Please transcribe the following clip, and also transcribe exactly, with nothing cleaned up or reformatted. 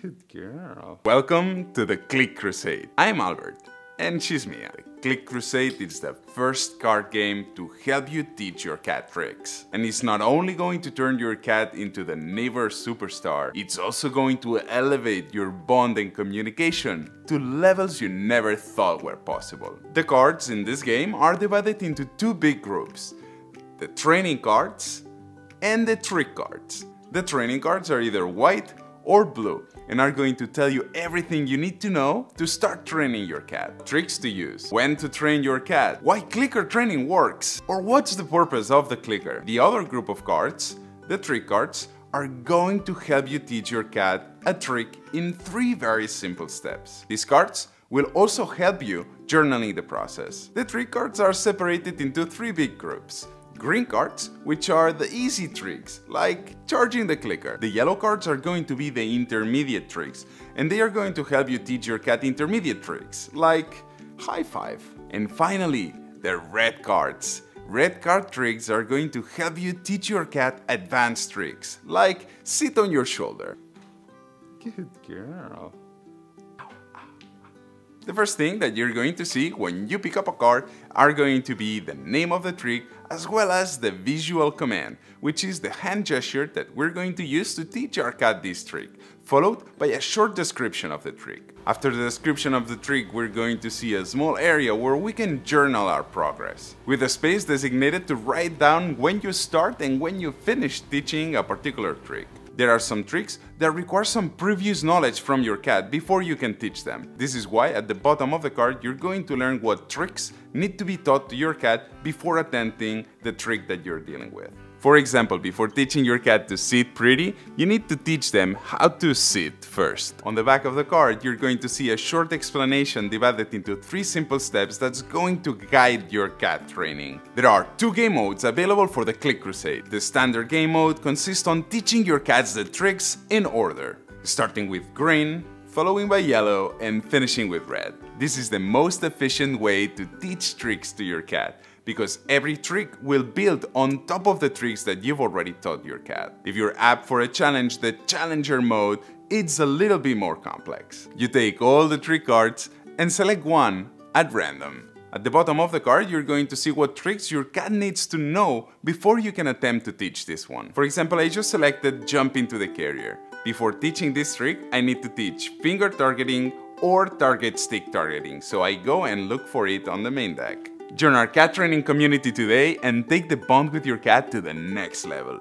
Good girl. Welcome to The Click Crusade. I'm Albert and she's Mia. The Click Crusade is the first card game to help you teach your cat tricks. And it's not only going to turn your cat into the neighbor superstar, it's also going to elevate your bond and communication to levels you never thought were possible. The cards in this game are divided into two big groups, the training cards and the trick cards. The training cards are either white or blue and are going to tell you everything you need to know to start training your cat. Tricks to use, when to train your cat, why clicker training works, or what's the purpose of the clicker. The other group of cards, the trick cards, are going to help you teach your cat a trick in three very simple steps. These cards will also help you journaling the process. The trick cards are separated into three big groups. Green cards, which are the easy tricks, like charging the clicker. The yellow cards are going to be the intermediate tricks, and they are going to help you teach your cat intermediate tricks, like high five. And finally, the red cards. Red card tricks are going to help you teach your cat advanced tricks, like sit on your shoulder. Good girl. The first thing that you're going to see when you pick up a card are going to be the name of the trick as well as the visual command, which is the hand gesture that we're going to use to teach our cat this trick, followed by a short description of the trick. After the description of the trick, we're going to see a small area where we can journal our progress, with a space designated to write down when you start and when you finish teaching a particular trick. There are some tricks that require some previous knowledge from your cat before you can teach them. This is why at the bottom of the card you're going to learn what tricks need to be taught to your cat before attempting the trick that you're dealing with. For example, before teaching your cat to sit pretty, you need to teach them how to sit first. On the back of the card, you're going to see a short explanation divided into three simple steps that's going to guide your cat training. There are two game modes available for the Click Crusade. The standard game mode consists on teaching your cats the tricks in order, starting with green, following by yellow, and finishing with red. This is the most efficient way to teach tricks to your cat, because every trick will build on top of the tricks that you've already taught your cat. If you're up for a challenge, the Challenger mode, it's a little bit more complex. You take all the trick cards and select one at random. At the bottom of the card, you're going to see what tricks your cat needs to know before you can attempt to teach this one. For example, I just selected jump into the carrier. Before teaching this trick, I need to teach finger targeting or target stick targeting, so I go and look for it on the main deck. Join our cat training community today and take the bond with your cat to the next level.